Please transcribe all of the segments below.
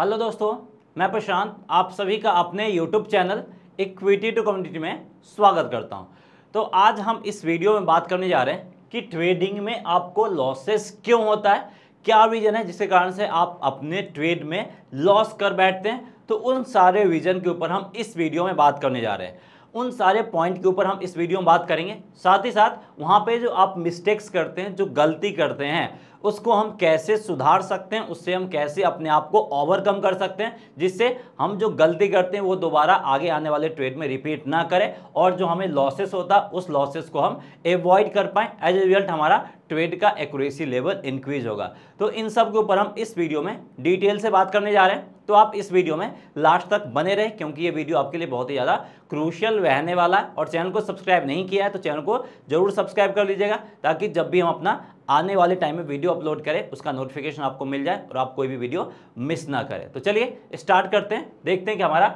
Hello दोस्तों, मैं प्रशांत आप सभी का अपने YouTube channel equity to community में स्वागत करता हूं। तो आज हम इस वीडियो में बात करने जा रहे हैं कि ट्रेडिंग में आपको लॉसेस क्यों होता है, क्या रीजन है जिसके कारण से आप अपने ट्रेड में लॉस कर बैठते हैं। तो उन सारे रीजन के ऊपर हम इस वीडियो में बात करने जा रहे हैं, उन सारे पॉइंट के ऊपर हम इस वीडियो में बात करेंगे। साथ ही साथ वहाँ पे जो आप मिस्टेक्स करते हैं, जो गलती करते हैं, उसको हम कैसे सुधार सकते हैं, उससे हम कैसे अपने आप को ओवरकम कर सकते हैं, जिससे हम जो गलती करते हैं वो दोबारा आगे आने वाले ट्रेड में रिपीट ना करें और जो हमें लॉसेस होता उस लॉसेस को हम एवॉइड कर पाएँ। एज ए रिजल्ट हमारा ट्रेड का एक्यूरेसी लेवल इंक्रीज होगा। तो इन सब के ऊपर हम इस वीडियो में डिटेल से बात करने जा रहे हैं। तो आप इस वीडियो में लास्ट तक बने रहें क्योंकि ये वीडियो आपके लिए बहुत ही ज़्यादा क्रूशियल रहने वाला है। और चैनल को सब्सक्राइब नहीं किया है तो चैनल को जरूर सब्सक्राइब कर लीजिएगा ताकि जब भी हम अपना आने वाले टाइम में वीडियो अपलोड करें उसका नोटिफिकेशन आपको मिल जाए और आप कोई भी वीडियो मिस ना करें। तो चलिए स्टार्ट करते हैं, देखते हैं कि हमारा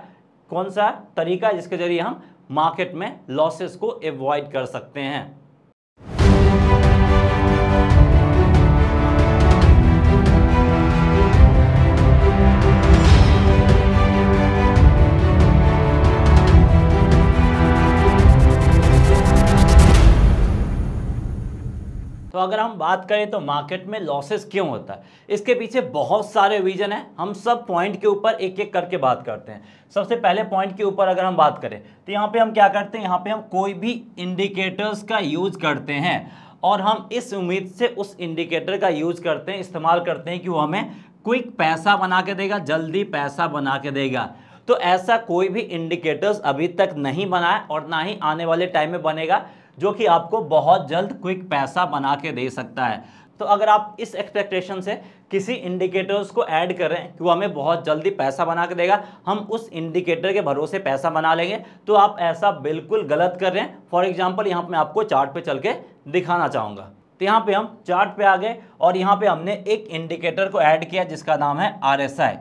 कौन सा तरीका है जिसके जरिए हम मार्केट में लॉसेस को एवॉइड कर सकते हैं। तो अगर हम बात करें तो मार्केट में लॉसेस क्यों होता है, इसके पीछे बहुत सारे रीजन हैं। हम सब पॉइंट के ऊपर एक एक करके बात करते हैं। सबसे पहले पॉइंट के ऊपर अगर हम बात करें तो यहाँ पे हम क्या करते हैं, यहाँ पे हम कोई भी इंडिकेटर्स का यूज करते हैं और हम इस उम्मीद से उस इंडिकेटर का यूज करते हैं, इस्तेमाल करते हैं कि वो हमें क्विक पैसा बना के देगा, जल्दी पैसा बना के देगा। तो ऐसा कोई भी इंडिकेटर्स अभी तक नहीं बनाया और ना ही आने वाले टाइम में बनेगा जो कि आपको बहुत जल्द क्विक पैसा बना के दे सकता है। तो अगर आप इस एक्सपेक्टेशन से किसी इंडिकेटर्स को ऐड कर रहे हैं कि वो हमें बहुत जल्दी पैसा बना के देगा, हम उस इंडिकेटर के भरोसे पैसा बना लेंगे, तो आप ऐसा बिल्कुल गलत कर रहे हैं। फॉर एग्जांपल यहाँ पे मैं आपको चार्ट पे चल के दिखाना चाहूँगा। तो यहाँ पे हम चार्ट पे आ गए और यहाँ पे हमने एक इंडिकेटर को ऐड किया जिसका नाम है RSI।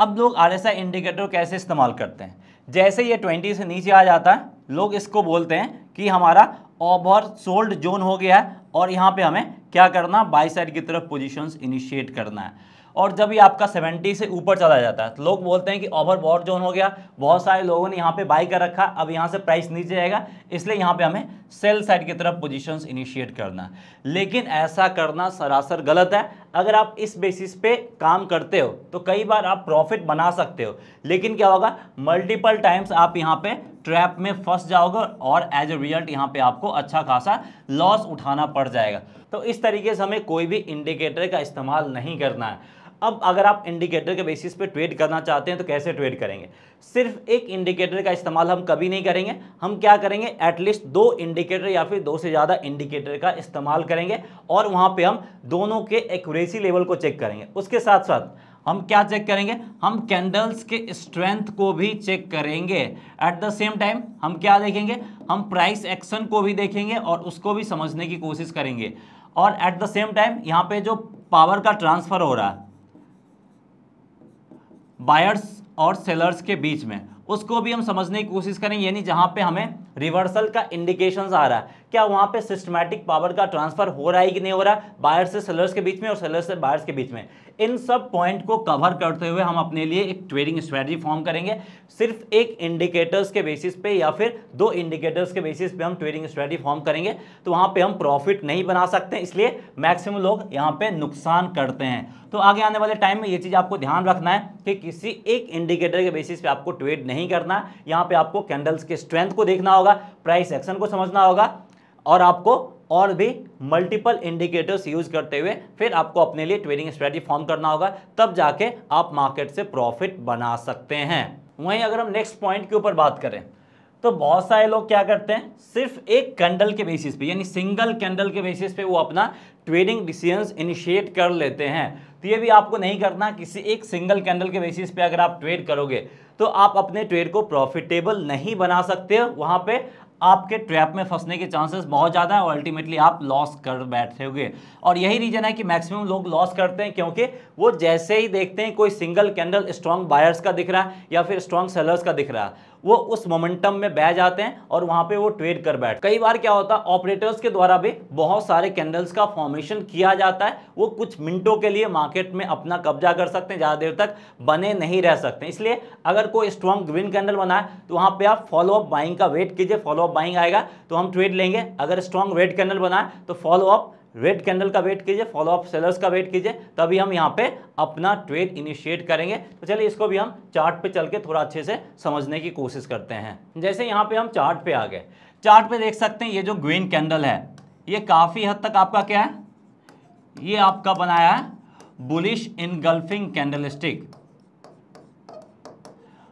अब लोग RSI इंडिकेटर कैसे इस्तेमाल करते हैं, जैसे ये 20 से नीचे आ जाता है लोग इसको बोलते हैं कि हमारा ओवर सोल्ड जोन हो गया है और यहाँ पे हमें क्या करना, बाई साइड की तरफ पोजीशंस इनिशिएट करना है। और जब ये आपका 70 से ऊपर चला जाता है तो लोग बोलते हैं कि ओवर बॉट जोन हो गया, बहुत सारे लोगों ने यहाँ पे बाई कर रखा, अब यहाँ से प्राइस नीचे जाएगा, इसलिए यहाँ पे हमें सेल साइड की तरफ पोजीशंस इनिशिएट करना। लेकिन ऐसा करना सरासर गलत है। अगर आप इस बेसिस पे काम करते हो तो कई बार आप प्रॉफिट बना सकते हो, लेकिन क्या होगा, मल्टीपल टाइम्स आप यहाँ पे ट्रैप में फंस जाओगे और एज ए रिजल्ट यहाँ पे आपको अच्छा खासा लॉस उठाना पड़ जाएगा। तो इस तरीके से हमें कोई भी इंडिकेटर का इस्तेमाल नहीं करना है। अब अगर आप इंडिकेटर के बेसिस पे ट्रेड करना चाहते हैं तो कैसे ट्रेड करेंगे, सिर्फ एक इंडिकेटर का इस्तेमाल हम कभी नहीं करेंगे। हम क्या करेंगे, एटलीस्ट दो इंडिकेटर या फिर दो से ज़्यादा इंडिकेटर का इस्तेमाल करेंगे और वहाँ पे हम दोनों के एक्यूरेसी लेवल को चेक करेंगे। उसके साथ साथ हम क्या चेक करेंगे, हम कैंडल्स के स्ट्रेंथ को भी चेक करेंगे। एट द सेम टाइम हम क्या देखेंगे, हम प्राइस एक्शन को भी देखेंगे और उसको भी समझने की कोशिश करेंगे। और एट द सेम टाइम यहाँ पे जो पावर का ट्रांसफ़र हो रहा है बायर्स और सेलर्स के बीच में, उसको भी हम समझने की कोशिश करेंगे। यानी जहाँ पे हमें रिवर्सल का इंडिकेशंस आ रहा है, क्या वहाँ पे सिस्टमैटिक पावर का ट्रांसफर हो रहा है कि नहीं हो रहा, बायर से सेलर्स के बीच में और सेलर्स से बायर्स के बीच में। इन सब पॉइंट को कवर करते हुए हम अपने लिए एक ट्रेडिंग स्ट्रेटजी फॉर्म करेंगे। सिर्फ एक इंडिकेटर्स के बेसिस पे या फिर दो इंडिकेटर्स के बेसिस पे हम ट्रेडिंग स्ट्रेटजी फॉर्म करेंगे तो वहाँ पे हम प्रॉफिट नहीं बना सकते, इसलिए मैक्सिमम लोग यहाँ पे नुकसान करते हैं। तो आगे आने वाले टाइम में ये चीज़ आपको ध्यान रखना है कि किसी एक इंडिकेटर के बेसिस पे आपको ट्रेड नहीं करना। यहाँ पे आपको कैंडल्स के स्ट्रेंथ को देखना होगा, प्राइस एक्शन को समझना होगा और आपको और भी मल्टीपल इंडिकेटर्स यूज करते हुए फिर आपको अपने लिए ट्रेडिंग स्ट्रेटजी फॉर्म करना होगा, तब जाके आप मार्केट से प्रॉफिट बना सकते हैं। वहीं अगर हम नेक्स्ट पॉइंट के ऊपर बात करें तो बहुत सारे लोग क्या करते हैं, सिर्फ एक कैंडल के बेसिस पे यानी सिंगल कैंडल के बेसिस पे वो अपना ट्रेडिंग डिसीजंस इनिशिएट कर लेते हैं। तो ये भी आपको नहीं करना, किसी एक सिंगल कैंडल के बेसिस पे अगर आप ट्रेड करोगे तो आप अपने ट्रेड को प्रॉफिटेबल नहीं बना सकते हो। वहाँ पे आपके ट्रैप में फंसने के चांसेस बहुत ज़्यादा है और अल्टीमेटली आप लॉस कर बैठोगे। और यही रीज़न है कि मैक्सिमम लोग लॉस करते हैं क्योंकि वो जैसे ही देखते हैं कोई सिंगल कैंडल स्ट्रॉन्ग बायर्स का दिख रहा है या फिर स्ट्रॉन्ग सेलर्स का दिख रहा है, वो उस मोमेंटम में बह जाते हैं और वहां पे वो ट्रेड कर बैठते। कई बार क्या होता है ऑपरेटर्स के द्वारा भी बहुत सारे कैंडल्स का फॉर्मेशन किया जाता है, वो कुछ मिनटों के लिए मार्केट में अपना कब्जा कर सकते हैं, ज़्यादा देर तक बने नहीं रह सकते। इसलिए अगर कोई स्ट्रॉन्ग ग्रीन कैंडल बनाए तो वहाँ पर आप फॉलोअप बाइंग का वेट कीजिए, फॉलोअप बाइंग आएगा तो हम ट्रेड लेंगे। अगर स्ट्रॉन्ग रेड कैंडल बनाए तो फॉलोअप रेड कैंडल का वेट कीजिए, फॉलोअप सेलर्स का वेट कीजिए, तभी हम यहाँ पे अपना ट्रेड इनिशिएट करेंगे। तो चलिए इसको भी हम चार्ट पे चल के थोड़ा अच्छे से समझने की कोशिश करते हैं। जैसे यहाँ पे हम चार्ट पे आ गए, चार्ट पे देख सकते हैं ये जो ग्रीन कैंडल है ये काफ़ी हद तक आपका क्या है, ये आपका बनाया है बुलिश इनगल्फिंग कैंडल स्टिक,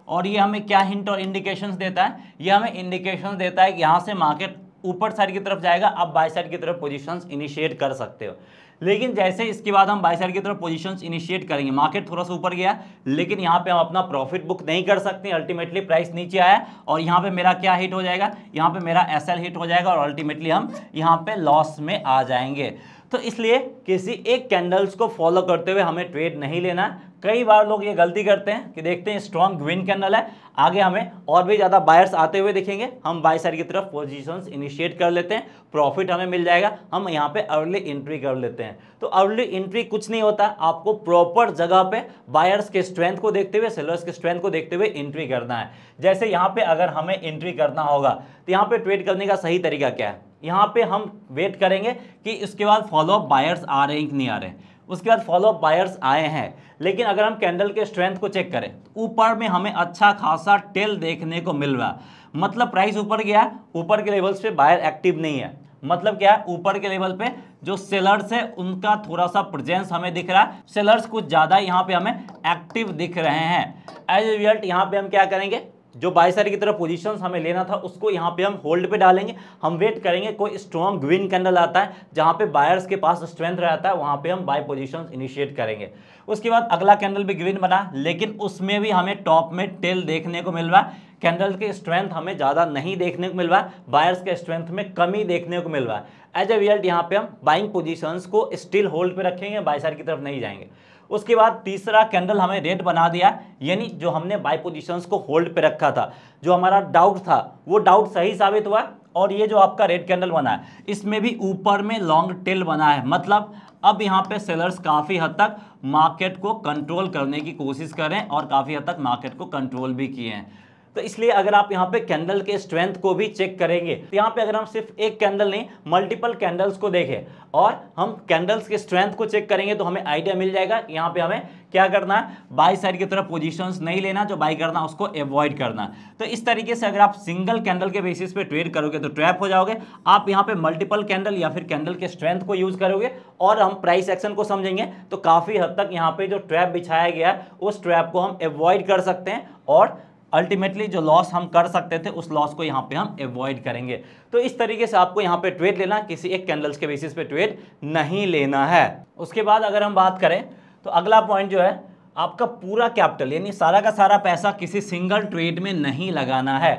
और ये हमें क्या हिंट और इंडिकेशंस देता है, ये हमें इंडिकेशंस देता है कि यहाँ से मार्केट ऊपर साइड की तरफ जाएगा, आप बाय साइड की तरफ पोजीशंस इनिशिएट कर सकते हो। लेकिन जैसे इसके बाद हम बाय साइड की तरफ पोजीशंस इनिशिएट करेंगे, मार्केट थोड़ा सा ऊपर गया लेकिन यहाँ पे हम अपना प्रॉफिट बुक नहीं कर सकते, अल्टीमेटली प्राइस नीचे आया और यहाँ पे मेरा क्या हिट हो जाएगा, यहाँ पे मेरा एसएल हिट हो जाएगा और अल्टीमेटली हम यहाँ पे लॉस में आ जाएंगे। तो इसलिए किसी एक कैंडल्स को फॉलो करते हुए हमें ट्रेड नहीं लेना। कई बार लोग ये गलती करते हैं कि देखते हैं स्ट्रॉन्ग ग्रीन कैंडल है, आगे हमें और भी ज़्यादा बायर्स आते हुए दिखेंगे, हम बाय साइड की तरफ पोजीशंस इनिशिएट कर लेते हैं, प्रॉफिट हमें मिल जाएगा, हम यहाँ पे अर्ली एंट्री कर लेते हैं। तो अर्ली एंट्री कुछ नहीं होता, आपको प्रॉपर जगह पे बायर्स के स्ट्रेंथ को देखते हुए, सेलर्स के स्ट्रेंथ को देखते हुए एंट्री करना है। जैसे यहाँ पर अगर हमें एंट्री करना होगा तो यहाँ पर ट्रेड करने का सही तरीका क्या है, यहाँ पे हम वेट करेंगे कि इसके बाद फॉलोअप बायर्स आ रहे हैं कि नहीं आ रहे हैं। उसके बाद फॉलोअप बायर्स आए हैं, लेकिन अगर हम कैंडल के स्ट्रेंथ को चेक करें तो ऊपर में हमें अच्छा खासा टेल देखने को मिल रहा है, मतलब प्राइस ऊपर गया, ऊपर के लेवल्स पे बायर एक्टिव नहीं है, मतलब क्या है ऊपर के लेवल पे जो सेलर्स है उनका थोड़ा सा प्रेजेंस हमें दिख रहा है, सेलर्स कुछ ज़्यादा यहाँ पर हमें एक्टिव दिख रहे हैं। एज ए रिजल्ट यहाँ पर हम क्या करेंगे, जो बाय साइड की तरफ पोजीशंस हमें लेना था उसको यहाँ पे हम होल्ड पे डालेंगे, हम वेट करेंगे कोई स्ट्रॉन्ग ग्रीन कैंडल आता है जहाँ पे बायर्स के पास स्ट्रेंथ रहता है, वहाँ पे हम बाय पोजीशंस इनिशिएट करेंगे। उसके बाद अगला कैंडल भी ग्रीन बना लेकिन उसमें भी हमें टॉप में टेल देखने को मिल रहा है, कैंडल के स्ट्रेंथ हमें ज़्यादा नहीं देखने को मिल रहा है, बायर्स के स्ट्रेंथ में कमी देखने को मिल रहा है। एज ए रिजल्ट यहाँ पे हम बाइंग पोजीशंस को स्टिल होल्ड पे रखेंगे, बाय साइड की तरफ नहीं जाएंगे। उसके बाद तीसरा कैंडल हमें रेड बना दिया, यानी जो हमने बाय पोजीशंस को होल्ड पे रखा था, जो हमारा डाउट था वो डाउट सही साबित हुआ। और ये जो आपका रेड कैंडल बना है इसमें भी ऊपर में लॉन्ग टेल बना है, मतलब अब यहाँ पे सेलर्स काफ़ी हद तक मार्केट को कंट्रोल करने की कोशिश कर रहे हैं और काफ़ी हद तक मार्केट को कंट्रोल भी किए हैं। तो इसलिए अगर आप यहाँ पे कैंडल के स्ट्रेंथ को भी चेक करेंगे तो यहाँ पे अगर हम सिर्फ एक कैंडल नहीं मल्टीपल कैंडल्स को देखें और हम कैंडल्स के स्ट्रेंथ को चेक करेंगे तो हमें आइडिया मिल जाएगा कि यहाँ पे हमें क्या करना है, बाय साइड की तरफ पोजीशंस नहीं लेना, जो बाय करना उसको एवॉइड करना। तो इस तरीके से अगर आप सिंगल कैंडल के बेसिस पे ट्रेड करोगे तो ट्रैप हो जाओगे। आप यहाँ पे मल्टीपल कैंडल या फिर कैंडल के स्ट्रेंथ को यूज़ करोगे और हम प्राइस एक्शन को समझेंगे तो काफ़ी हद तक यहाँ पे जो ट्रैप बिछाया गया है उस ट्रैप को हम एवॉइड कर सकते हैं और अल्टीमेटली जो लॉस हम कर सकते थे उस लॉस को यहाँ पे हम एवॉइड करेंगे। तो इस तरीके से आपको यहाँ पे ट्रेड लेना, किसी एक कैंडल्स के बेसिस पे ट्रेड नहीं लेना है। उसके बाद अगर हम बात करें तो अगला पॉइंट जो है आपका पूरा कैपिटल यानी सारा का सारा पैसा किसी सिंगल ट्रेड में नहीं लगाना है।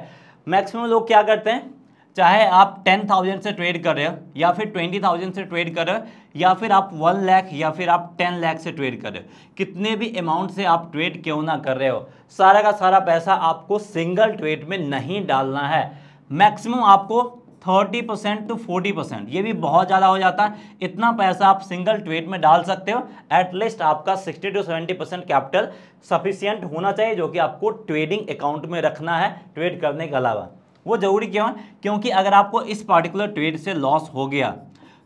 मैक्सिमम लोग क्या करते हैं, चाहे आप 10,000 से ट्रेड कर रहे हो या फिर 20,000 से ट्रेड कर रहे हो या फिर आप 1 लाख या फिर आप 10 लाख से ट्रेड कर रहे हो, कितने भी अमाउंट से आप ट्रेड क्यों ना कर रहे हो, सारा का सारा पैसा आपको सिंगल ट्रेड में नहीं डालना है। मैक्सिमम आपको 30% to 40%, ये भी बहुत ज़्यादा हो जाता है, इतना पैसा आप सिंगल ट्रेड में डाल सकते हो। एटलीस्ट आपका 60 to 70% कैपिटल सफिशियंट होना चाहिए जो कि आपको ट्रेडिंग अकाउंट में रखना है ट्रेड करने के अलावा। वो जरूरी क्यों है, क्योंकि अगर आपको इस पार्टिकुलर ट्रेड से लॉस हो गया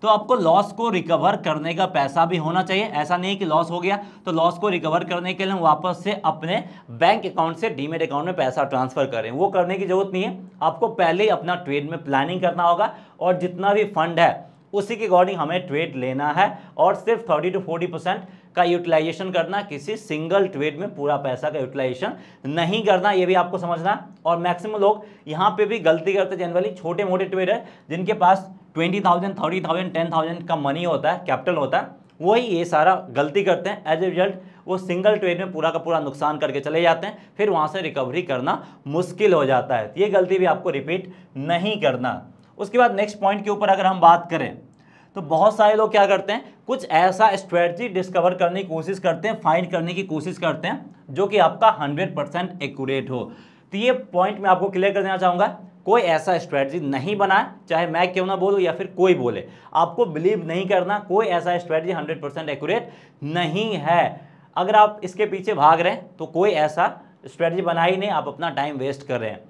तो आपको लॉस को रिकवर करने का पैसा भी होना चाहिए। ऐसा नहीं कि लॉस हो गया तो लॉस को रिकवर करने के लिए हम वापस से अपने बैंक अकाउंट से डीमेट अकाउंट में पैसा ट्रांसफ़र करें, वो करने की ज़रूरत नहीं है। आपको पहले ही अपना ट्रेड में प्लानिंग करना होगा और जितना भी फंड है उसी के अकॉर्डिंग हमें ट्रेड लेना है और सिर्फ 30 to 40% का यूटिलाइजेशन करना, किसी सिंगल ट्रेड में पूरा पैसा का यूटिलाइजेशन नहीं करना, ये भी आपको समझना। और मैक्सिमम लोग यहाँ पे भी गलती करते जनरली छोटे मोटे ट्रेडर जिनके पास 20,000 30,000 10,000 का मनी होता है, कैपिटल होता है, वही ये सारा गलती करते हैं। एज ए रिजल्ट वो सिंगल ट्रेड में पूरा का पूरा नुकसान करके चले जाते हैं, फिर वहाँ से रिकवरी करना मुश्किल हो जाता है। ये गलती भी आपको रिपीट नहीं करना। उसके बाद नेक्स्ट पॉइंट के ऊपर अगर हम बात करें तो बहुत सारे लोग क्या करते हैं, कुछ ऐसा स्ट्रेटजी डिस्कवर करने की कोशिश करते हैं, फाइंड करने की कोशिश करते हैं जो कि आपका 100% एक्यूरेट हो। तो ये पॉइंट मैं आपको क्लियर कर देना चाहूँगा, कोई ऐसा स्ट्रेटजी नहीं बनाए, चाहे मैं क्यों ना बोलूँ या फिर कोई बोले, आपको बिलीव नहीं करना, कोई ऐसा स्ट्रेटजी 100% एक्यूरेट नहीं है। अगर आप इसके पीछे भाग रहे हैं तो कोई ऐसा स्ट्रेटजी बना ही नहीं, आप अपना टाइम वेस्ट कर रहे हैं।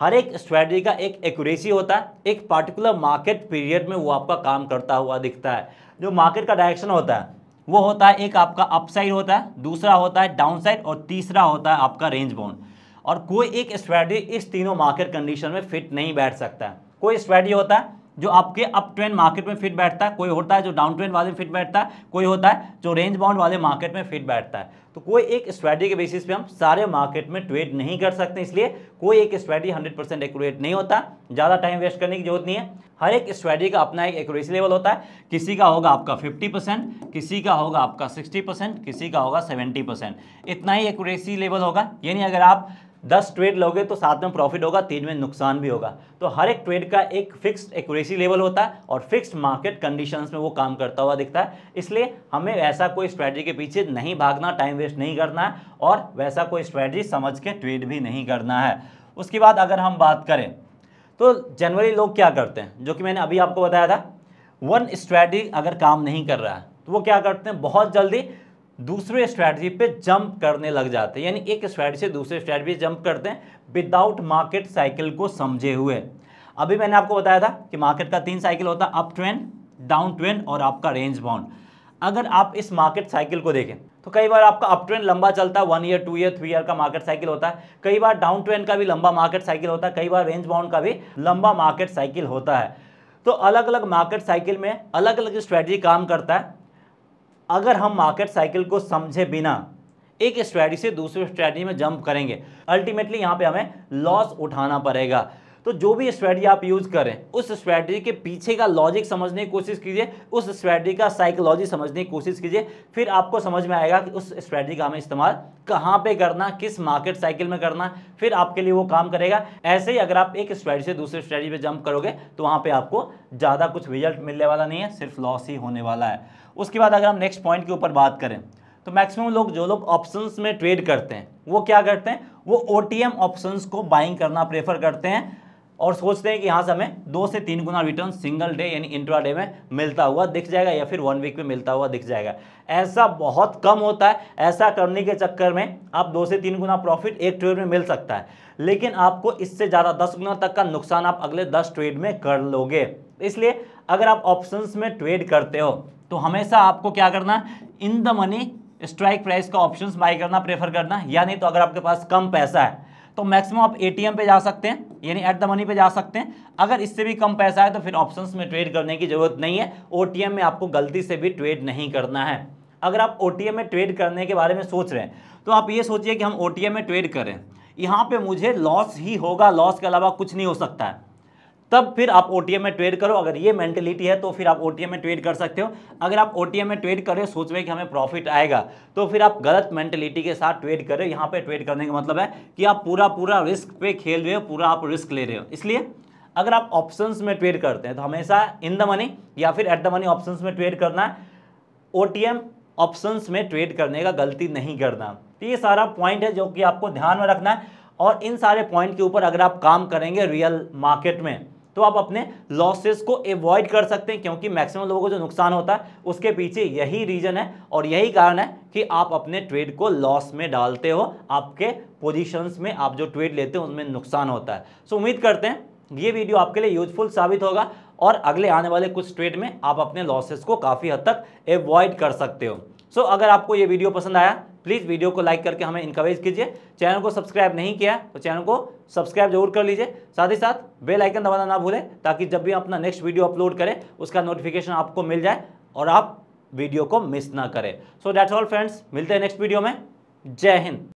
हर एक स्ट्रेटजी का एक एक्यूरेसी होता है, एक पार्टिकुलर मार्केट पीरियड में वो आपका काम करता हुआ दिखता है। जो मार्केट का डायरेक्शन होता है वो होता है, एक आपका अपसाइड होता है, दूसरा होता है डाउनसाइड, और तीसरा होता है आपका रेंज बाउंड। और कोई एक स्ट्रेटजी इस तीनों मार्केट कंडीशन में फिट नहीं बैठ सकता है। कोई स्ट्रेटजी होता है जो आपके अप ट्रेंड मार्केट में फिट बैठता है, कोई होता है जो डाउन ट्रेंड वाले में फिट बैठता है, कोई होता है जो रेंज बाउंड वाले मार्केट में फिट बैठता है। तो कोई एक स्ट्रेटजी के बेसिस पे हम सारे मार्केट में ट्रेड नहीं कर सकते, इसलिए कोई एक स्ट्रेटजी 100% एक्यूरेट नहीं होता। ज़्यादा टाइम वेस्ट करने की जरूरत नहीं है। हर एक स्ट्रेटजी का अपना एक एक्यूरेसी लेवल होता है, किसी का होगा आपका 50%, किसी का होगा आपका 60%, किसी का होगा 70%, इतना ही एक्यूरेसी लेवल होगा। यानी अगर आप 10 ट्रेड लोगे तो 7 में प्रॉफिट होगा, 3 में नुकसान भी होगा। तो हर एक ट्रेड का एक फिक्स्ड एक्यूरेसी लेवल होता है और फिक्स्ड मार्केट कंडीशंस में वो काम करता हुआ दिखता है। इसलिए हमें वैसा कोई स्ट्रेटजी के पीछे नहीं भागना, टाइम वेस्ट नहीं करना है, और वैसा कोई स्ट्रेटजी समझ के ट्रेड भी नहीं करना है। उसके बाद अगर हम बात करें तो जनरली लोग क्या करते हैं, जो कि मैंने अभी आपको बताया था, वन स्ट्रेटजी अगर काम नहीं कर रहा है तो वो क्या करते हैं, बहुत जल्दी दूसरे स्ट्रैटेजी पे जंप करने लग जाते हैं। यानी एक स्ट्रैटेजी से दूसरे स्ट्रैटेजी पे जंप करते हैं विदाउट मार्केट साइकिल को समझे हुए। अभी मैंने आपको बताया था कि मार्केट का 3 साइकिल होता है, अप ट्रेंड, डाउन ट्रेंड और आपका रेंज बाउंड। अगर आप इस मार्केट साइकिल को देखें तो कई बार आपका अप ट्रेंड लंबा चलता है, 1 ईयर 2 ईयर 3 ईयर का मार्केट साइकिल होता है, कई बार डाउन ट्रेंड का भी लंबा मार्केट साइकिल होता है, कई बार रेंज बाउंड का भी लंबा मार्केट साइकिल होता है। तो अलग अलग मार्केट साइकिल में अलग अलग स्ट्रैटेजी काम करता है। अगर हम मार्केट साइकिल को समझे बिना एक स्ट्रेटजी से दूसरे स्ट्रेटजी में जंप करेंगे, अल्टीमेटली यहाँ पे हमें लॉस उठाना पड़ेगा। तो जो भी स्ट्रेटजी आप यूज़ करें, उस स्ट्रेटजी के पीछे का लॉजिक समझने की कोशिश कीजिए, उस स्ट्रेटजी का साइकोलॉजी समझने की कोशिश कीजिए, फिर आपको समझ में आएगा कि उस स्ट्रेटजी का हमें इस्तेमाल कहाँ पे करना, किस मार्केट साइकिल में करना, फिर आपके लिए वो काम करेगा। ऐसे ही अगर आप एक स्ट्रेटजी से दूसरे स्ट्रेटजी पर जंप करोगे तो वहाँ पर आपको ज़्यादा कुछ रिजल्ट मिलने वाला नहीं है, सिर्फ लॉस ही होने वाला है। उसके बाद अगर हम नेक्स्ट पॉइंट के ऊपर बात करें तो मैक्सिमम लोग, जो लोग ऑप्शंस में ट्रेड करते हैं, वो क्या करते हैं, वो ओटीएम ऑप्शंस को बाइंग करना प्रेफर करते हैं और सोचते हैं कि यहाँ से हमें 2 से 3 गुना रिटर्न सिंगल डे यानी इंट्राडे में मिलता हुआ दिख जाएगा या फिर 1 वीक में मिलता हुआ दिख जाएगा। ऐसा बहुत कम होता है। ऐसा करने के चक्कर में आप 2 से 3 गुना प्रॉफिट एक ट्रेड में मिल सकता है, लेकिन आपको इससे ज़्यादा 10 गुना तक का नुकसान आप अगले 10 ट्रेड में कर लोगे। इसलिए अगर आप ऑप्शंस में ट्रेड करते हो तो हमेशा आपको क्या करना, in the money strike price का ऑप्शंस बाय करना प्रेफर करना। यानी तो अगर आपके पास कम पैसा है तो मैक्सिमम आप एटीएम पे जा सकते हैं, यानी एट द मनी पे जा सकते हैं। अगर इससे भी कम पैसा है तो फिर ऑप्शंस में ट्रेड करने की जरूरत नहीं है, ओटीएम में आपको गलती से भी ट्रेड नहीं करना है। अगर आप ओटीएम में ट्रेड करने के बारे में सोच रहे हैं तो आप ये सोचिए कि हम ओटीएम में ट्रेड करें, यहाँ पर मुझे लॉस ही होगा, लॉस के अलावा कुछ नहीं हो सकता है, तब फिर आप ओटीएम में ट्रेड करो। अगर ये मेंटलिटी है तो फिर आप ओटीएम में ट्रेड कर सकते हो। अगर आप ओटीएम में ट्रेड कर रहे हो सोच रहे कि हमें प्रॉफिट आएगा, तो फिर आप गलत मेंटलिटी के साथ ट्रेड कर रहे हो। यहाँ पे ट्रेड करने का मतलब है कि आप पूरा रिस्क पे खेल रहे हो, पूरा आप रिस्क ले रहे हो। इसलिए अगर आप ऑप्शंस में ट्रेड करते हैं तो हमेशा इन द मनी या फिर एट द मनी ऑप्शंस में ट्रेड करना है, ओटीएम ऑप्शंस में ट्रेड करने का गलती नहीं करना। तो ये सारा पॉइंट है जो कि आपको ध्यान में रखना है, और इन सारे पॉइंट के ऊपर अगर आप काम करेंगे रियल मार्केट में तो आप अपने लॉसेस को अवॉइड कर सकते हैं, क्योंकि मैक्सिमम लोगों को जो नुकसान होता है उसके पीछे यही रीज़न है और यही कारण है कि आप अपने ट्रेड को लॉस में डालते हो। आपके पोजीशंस में आप जो ट्रेड लेते हो उनमें नुकसान होता है। सो उम्मीद करते हैं ये वीडियो आपके लिए यूजफुल साबित होगा और अगले आने वाले कुछ ट्रेड में आप अपने लॉसेस को काफ़ी हद तक अवॉइड कर सकते हो। सो अगर आपको ये वीडियो पसंद आया प्लीज़ वीडियो को लाइक करके हमें इनकरेज कीजिए। चैनल को सब्सक्राइब नहीं किया तो चैनल को सब्सक्राइब जरूर कर लीजिए, साथ ही साथ बेल आइकन दबाना ना भूलें ताकि जब भी अपना नेक्स्ट वीडियो अपलोड करें उसका नोटिफिकेशन आपको मिल जाए और आप वीडियो को मिस ना करें। सो दैट्स ऑल फ्रेंड्स, मिलते हैं नेक्स्ट वीडियो में। जय हिंद।